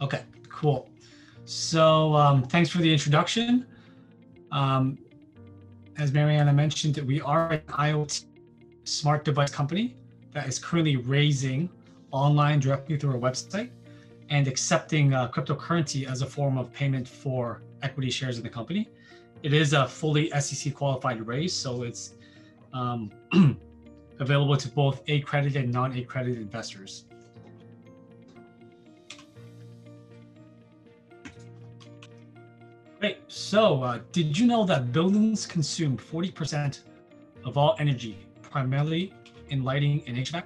Okay, cool. So thanks for the introduction. As Marianna mentioned, that we are an IoT smart device company that is currently raising online directly through our website and accepting cryptocurrency as a form of payment for equity shares in the company. It is a fully SEC qualified raise, so it's available to both accredited and non-accredited investors. Great. So did you know that buildings consume 40% of all energy, primarily in lighting and HVAC?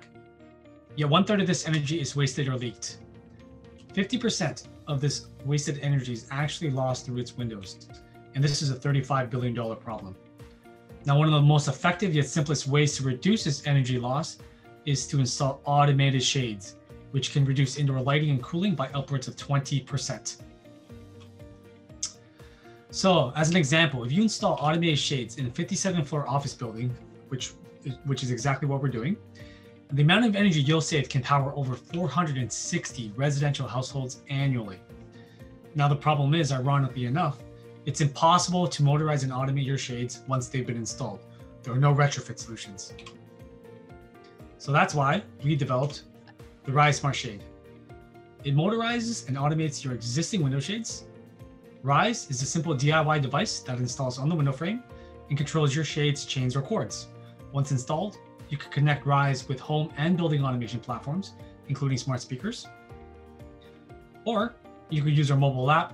Yet one-third of this energy is wasted or leaked. 50% of this wasted energy is actually lost through its windows. And this is a $35 billion problem. Now, one of the most effective yet simplest ways to reduce this energy loss is to install automated shades, which can reduce indoor lighting and cooling by upwards of 20%. So as an example, if you install automated shades in a 57-floor office building, which is exactly what we're doing, the amount of energy you'll save can power over 460 residential households annually. Now, the problem is, ironically enough, it's impossible to motorize and automate your shades once they've been installed. There are no retrofit solutions. So that's why we developed the RYSE Smart Shade. It motorizes and automates your existing window shades. RYSE is a simple DIY device that installs on the window frame and controls your shades, chains, or cords. Once installed, you can connect RYSE with home and building automation platforms, including smart speakers. Or you could use our mobile app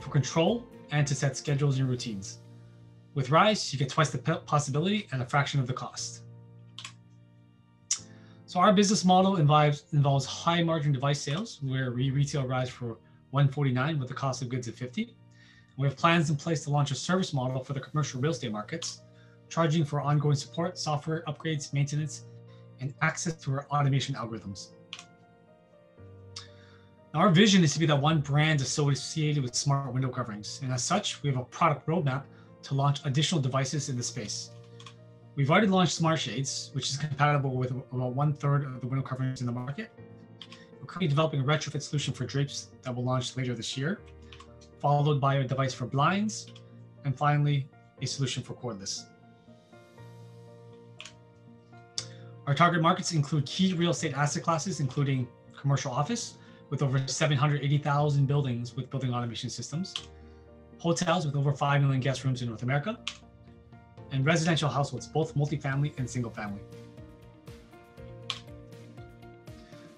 for control and to set schedules and routines. With RYSE, you get twice the possibility at a fraction of the cost. So our business model involves high margin device sales, where we retail RYSE for $149 with the cost of goods at $50. We have plans in place to launch a service model for the commercial real estate markets, charging for ongoing support, software upgrades, maintenance, and access to our automation algorithms. Now, our vision is to be that one brand associated with smart window coverings. And as such, we have a product roadmap to launch additional devices in the space. We've already launched SmartShades, which is compatible with about 1/3 of the window coverings in the market. We're currently developing a retrofit solution for drapes that will launch later this year, followed by a device for blinds, and finally, a solution for cordless. Our target markets include key real estate asset classes, including commercial office, with over 780,000 buildings with building automation systems, hotels with over 5 million guest rooms in North America, and residential households, both multifamily and single family.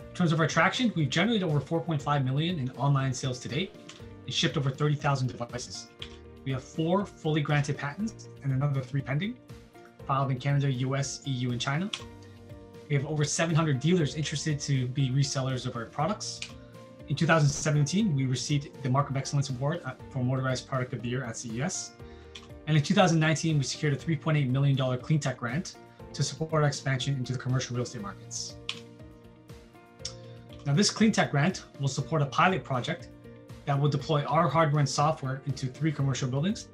In terms of our traction, we've generated over 4.5 million in online sales to date and shipped over 30,000 devices. We have 4 fully granted patents and another 3 pending, filed in Canada, US, EU, and China. We have over 700 dealers interested to be resellers of our products. In 2017, we received the Mark of Excellence Award for Motorized Product of the Year at CES. And in 2019, we secured a $3.8 million Cleantech grant to support our expansion into the commercial real estate markets. Now, this Cleantech grant will support a pilot project that will deploy our hardware and software into 3 commercial buildings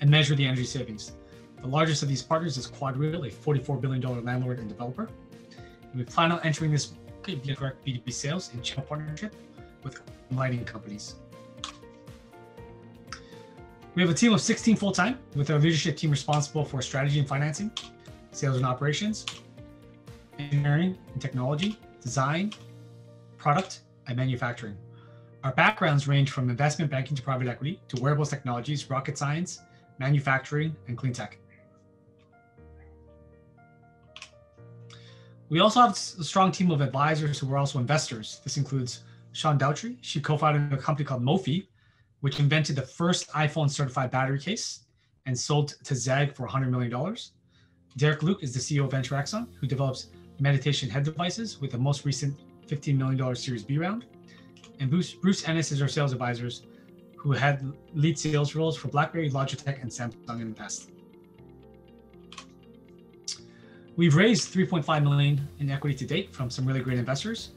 and measure the energy savings. The largest of these partners is QuadReal, a $44 billion landlord and developer. And we plan on entering this market via direct B2B sales and channel partnership with lighting companies. We have a team of 16 full-time, with our leadership team responsible for strategy and financing, sales and operations, engineering and technology, design, product, and manufacturing. Our backgrounds range from investment banking to private equity to wearables technologies, rocket science, manufacturing, and clean tech. We also have a strong team of advisors who are also investors. This includes Sean Daultry. She co-founded a company called Mophie, which invented the first iPhone-certified battery case and sold to Zagg for $100 million. Derek Luke is the CEO of Venture Exxon, who develops meditation head devices with the most recent $15 million Series B round. And Bruce Ennis is our sales advisors, who had lead sales roles for Blackberry, Logitech, and Samsung in the past. We've raised 3.5 million in equity to date from some really great investors.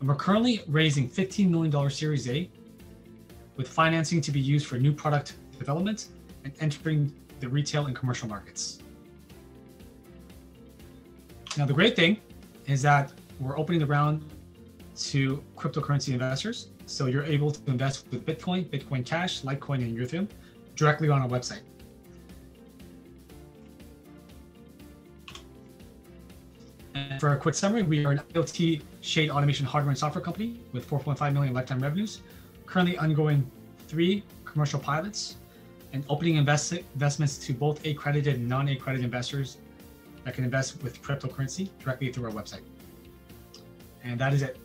And we're currently raising $15 million Series A, with financing to be used for new product development and entering the retail and commercial markets. Now, the great thing is that we're opening the round to cryptocurrency investors. So you're able to invest with Bitcoin, Bitcoin Cash, Litecoin, and Ethereum directly on our website. And for a quick summary, we are an IoT shade automation hardware and software company with 4.5 million lifetime revenues, currently undergoing 3 commercial pilots and opening investments to both accredited and non-accredited investors that can invest with cryptocurrency directly through our website. And that is it.